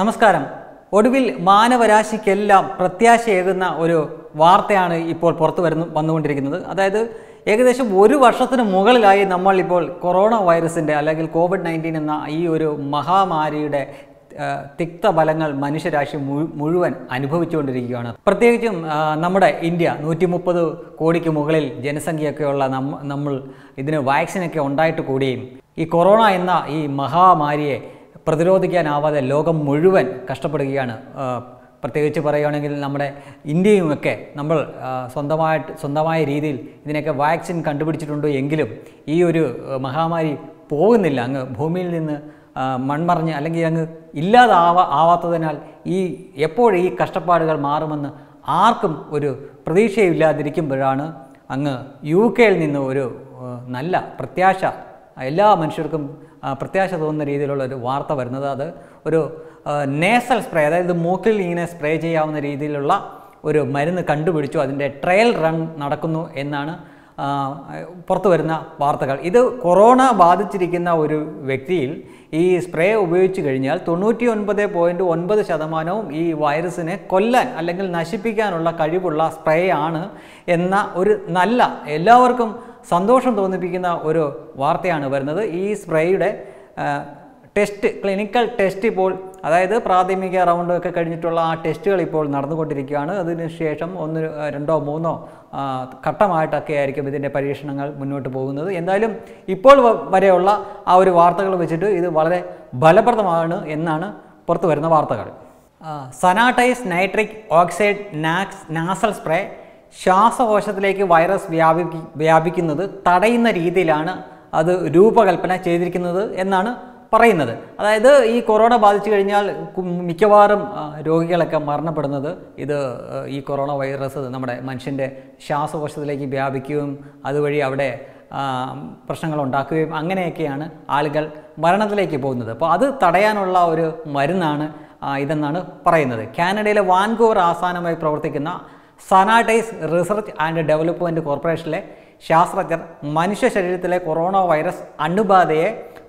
നമസ്കാരം. ഒടുവിൽ മാനവരാശിക്കെല്ലാം പ്രത്യാശയേകുന്ന ഒരു വാർത്തയാണ് ഇപ്പോൾ പുറത്തു വന്നുകൊണ്ടിരിക്കുന്നത്. അതായത് ഏകദേശം ഒരു വർഷത്തിന് മുകളിലായി നമ്മൾ ഇപ്പോൾ കൊറോണ വൈറസിൻ്റെ അല്ലെങ്കിൽ കോവിഡ്-19 എന്ന ഈ ഒരു മഹാമാരിയുടെ തിക്ത ഫലങ്ങൾ മനുഷ്യരാശി മുഴുവൻ അനുഭവിച്ചുകൊണ്ടിരിക്കുകയാണ്. പ്രത്യേകിച്ചും നമ്മുടെ ഇന്ത്യ 130 കോടിക്ക് മുകളിൽ ജനസംഖ്യയൊക്കെയുള്ള നമ്മൾ ഇതിന് വാക്സിനൊക്കെ ഉണ്ടായിട്ട് കൂടിയും ഈ കൊറോണ എന്ന ഈ മഹാമാരിയെ പ്രതിരോധിക്കാനാവാതെ ലോകം മുഴുവൻ കഷ്ടപ്പെടുകയാണ്. പ്രത്യേകിച്ച് പറയുകയാണെങ്കിൽ നമ്മുടെ ഇന്ത്യയുമൊക്കെ നമ്മൾ സ്വന്തമായ രീതിയിൽ ഇതിനൊക്കെ വാക്സിൻ കണ്ടുപിടിച്ചിട്ടുണ്ട്. എങ്കിലും ഈ ഒരു മഹാമാരി പോകുന്നില്ല, അങ്ങ് ഭൂമിയിൽ നിന്ന് മൺമറഞ്ഞ് അല്ലെങ്കിൽ അങ്ങ് ഇല്ലാതാവാത്തതിനാൽ ഈ എപ്പോഴും ഈ കഷ്ടപ്പാടുകൾ മാറുമെന്ന് ആർക്കും ഒരു പ്രതീക്ഷയില്ലാതിരിക്കുമ്പോഴാണ് അങ്ങ് UK-യിൽ നിന്ന് ഒരു നല്ല പ്രത്യാശ, എല്ലാ മനുഷ്യർക്കും പ്രത്യാശ തോന്നുന്ന രീതിയിലുള്ള ഒരു വാർത്ത വരുന്നത്. അത് ഒരു നേസൽ സ്പ്രേ, അതായത് മൂക്കിൽ ഇങ്ങനെ സ്പ്രേ ചെയ്യാവുന്ന രീതിയിലുള്ള ഒരു മരുന്ന് കണ്ടുപിടിച്ചു, അതിൻ്റെ ട്രയൽ റൺ നടക്കുന്നു എന്നാണ് പുറത്തു വരുന്ന വാർത്തകൾ. ഇത് കൊറോണ ബാധിച്ചിരിക്കുന്ന ഒരു വ്യക്തിയിൽ ഈ സ്പ്രേ ഉപയോഗിച്ച് കഴിഞ്ഞാൽ 99.9% ഈ വൈറസിനെ കൊല്ലാൻ അല്ലെങ്കിൽ നശിപ്പിക്കാനുള്ള കഴിവുള്ള സ്പ്രേ ആണ് എന്ന ഒരു നല്ല, എല്ലാവർക്കും സന്തോഷം തോന്നിപ്പിക്കുന്ന ഒരു വാർത്തയാണ് വരുന്നത്. ഈ സ്പ്രേയുടെ ടെസ്റ്റ്, ക്ലിനിക്കൽ ടെസ്റ്റ് ഇപ്പോൾ, അതായത് പ്രാഥമിക റൗണ്ടൊക്കെ കഴിഞ്ഞിട്ടുള്ള ആ ടെസ്റ്റുകൾ ഇപ്പോൾ നടന്നുകൊണ്ടിരിക്കുകയാണ്. അതിനുശേഷം 1, 2, 3 ഘട്ടമായിട്ടൊക്കെ ആയിരിക്കും ഇതിൻ്റെ പരീക്ഷണങ്ങൾ മുന്നോട്ട് പോകുന്നത്. എന്തായാലും ഇപ്പോൾ വരെയുള്ള ആ ഒരു വാർത്തകൾ വെച്ചിട്ട് ഇത് വളരെ ഫലപ്രദമാണ് എന്നാണ് പുറത്തു വരുന്ന വാർത്തകൾ. Sanotize nitric oxide nasal spray ശ്വാസകോശത്തിലേക്ക് വൈറസ് വ്യാപിക്കുന്നത് തടയുന്ന രീതിയിലാണ് അത് രൂപകൽപ്പന ചെയ്തിരിക്കുന്നത് എന്നാണ് പറയുന്നത്. അതായത് ഈ കൊറോണ ബാധിച്ചു കഴിഞ്ഞാൽ മിക്കവാറും രോഗികളൊക്കെ മരണപ്പെടുന്നത് ഇത് ഈ കൊറോണ വൈറസ് നമ്മുടെ മനുഷ്യൻ്റെ ശ്വാസകോശത്തിലേക്ക് വ്യാപിക്കുകയും അതുവഴി അവിടെ പ്രശ്നങ്ങൾ ഉണ്ടാക്കുകയും അങ്ങനെയൊക്കെയാണ് ആളുകൾ മരണത്തിലേക്ക് പോകുന്നത്. അപ്പോൾ അത് തടയാനുള്ള ഒരു മരുന്നാണ് ഇതെന്നാണ് പറയുന്നത്. കാനഡയിലെ വാൻകൂവർ ആസ്ഥാനമായി പ്രവർത്തിക്കുന്ന സനാട്ടൈസ് റിസർച്ച് ആൻഡ് ഡെവലപ്മെൻറ്റ് കോർപ്പറേഷനിലെ ശാസ്ത്രജ്ഞർ മനുഷ്യ ശരീരത്തിലെ കൊറോണ വൈറസ് അണുബാധയെ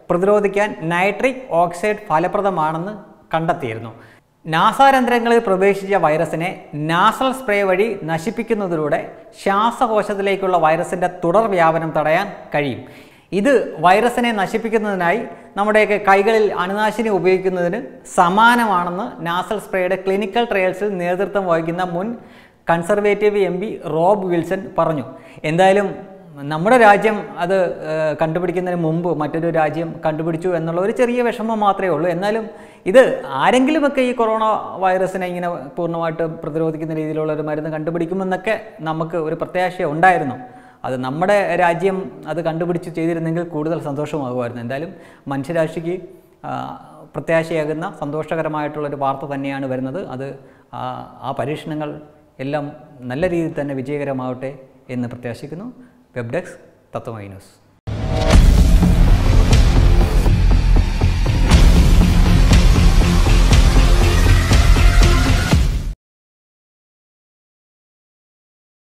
പ്രതിരോധിക്കാൻ നൈട്രിക് ഓക്സൈഡ് ഫലപ്രദമാണെന്ന് കണ്ടെത്തിയിരുന്നു. നാസാരന്ധ്രങ്ങളിൽ പ്രവേശിച്ച വൈറസിനെ നാസൽ സ്പ്രേ വഴി നശിപ്പിക്കുന്നതിലൂടെ ശ്വാസകോശത്തിലേക്കുള്ള വൈറസിൻ്റെ തുടർ വ്യാപനം തടയാൻ കഴിയും. ഇത് വൈറസിനെ നശിപ്പിക്കുന്നതിനായി നമ്മുടെയൊക്കെ കൈകളിൽ അണുനാശിനി ഉപയോഗിക്കുന്നതിന് സമാനമാണെന്ന് നാസൽ സ്പ്രേയുടെ ക്ലിനിക്കൽ ട്രയൽസിൽ നേതൃത്വം വഹിക്കുന്ന മുൻ കൺസർവേറ്റീവ് MP റോബ് വിൽസൺ പറഞ്ഞു. എന്തായാലും നമ്മുടെ രാജ്യം അത് കണ്ടുപിടിക്കുന്നതിന് മുമ്പ് മറ്റൊരു രാജ്യം കണ്ടുപിടിച്ചു എന്നുള്ള ഒരു ചെറിയ വിഷമം മാത്രമേ ഉള്ളൂ. എന്നാലും ഇത് ആരെങ്കിലുമൊക്കെ ഈ കൊറോണ വൈറസിനെ ഇങ്ങനെ പൂർണ്ണമായിട്ട് പ്രതിരോധിക്കുന്ന രീതിയിലുള്ള ഒരു മരുന്ന് കണ്ടുപിടിക്കുമെന്നൊക്കെ നമുക്ക് ഒരു പ്രത്യാശ ഉണ്ടായിരുന്നു. അത് നമ്മുടെ രാജ്യം അത് കണ്ടുപിടിച്ച് ചെയ്തിരുന്നെങ്കിൽ കൂടുതൽ സന്തോഷമാകുമായിരുന്നു. എന്തായാലും മനുഷ്യരാശിക്ക് പ്രത്യാശയാകുന്ന സന്തോഷകരമായിട്ടുള്ളൊരു വാർത്ത തന്നെയാണ് വരുന്നത്. അത് ആ പരീക്ഷണങ്ങൾ എല്ലാം നല്ല രീതിയിൽ തന്നെ വിജയകരമാവട്ടെ എന്ന് പ്രത്യാശിക്കുന്നു. Webdesk Tatwamayi news.